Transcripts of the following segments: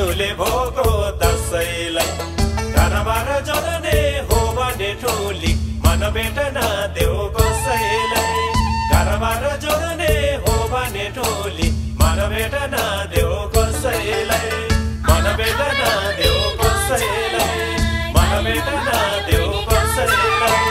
साधुले भोको दसैलाई घरबार जल्ने हो भने ठोली मन भेटना देऊ कसैलाई घरबार जल्ने हो भने ठोली मन भेटना देऊ कसैलाई मन भेटना देऊ कसैलाई मन भेटना देऊ कसैलाई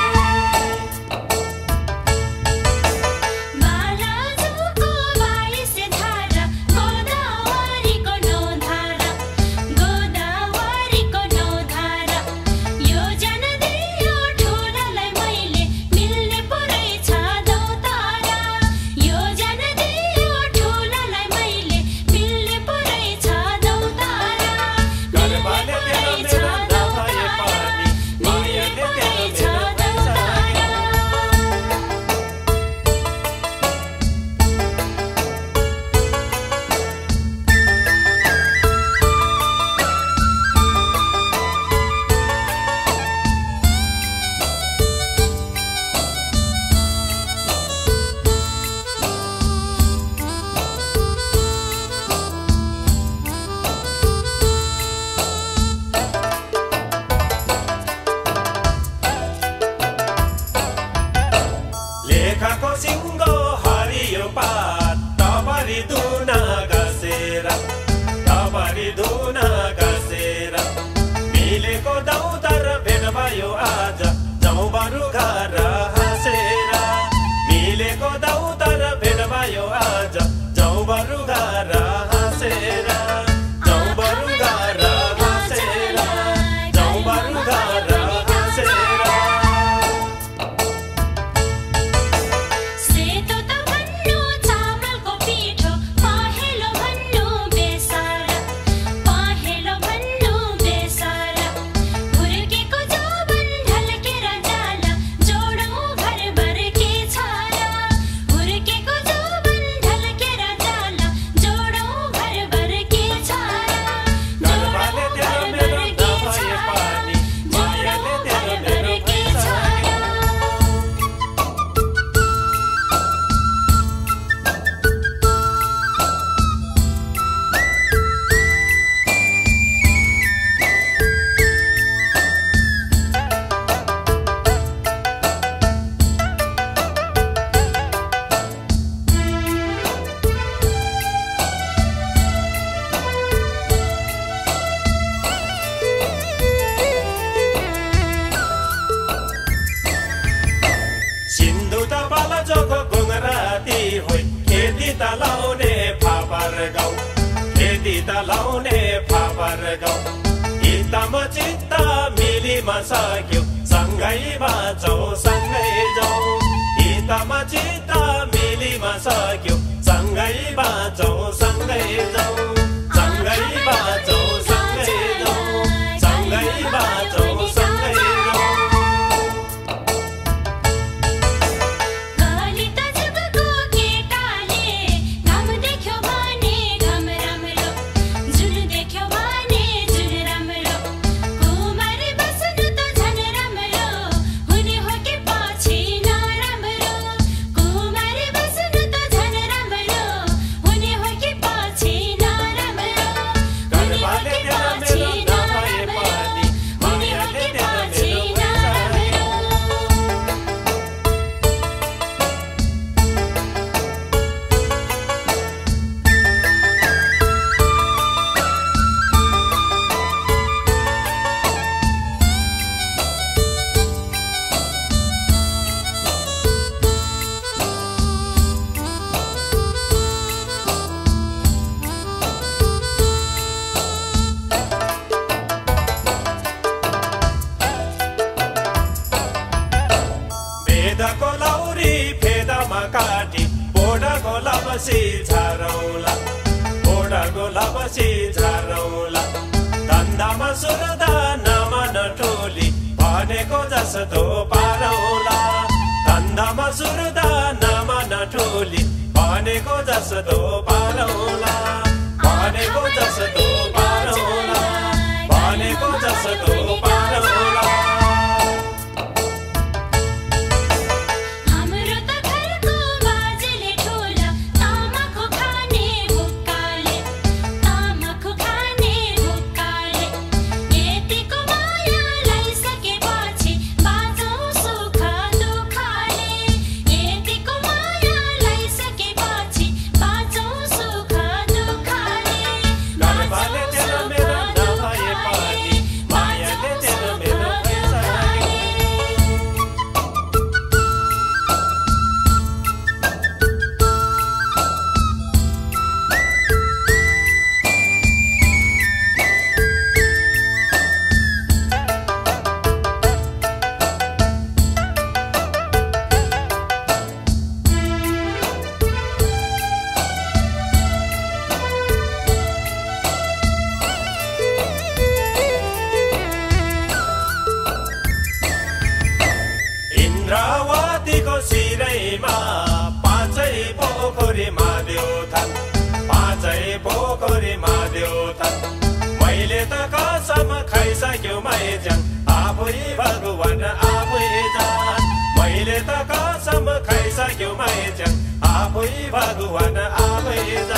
आइजन आफै भगवान आफै जान मैले त कसम खाइसक्यो आइजन आफै भगवान आफै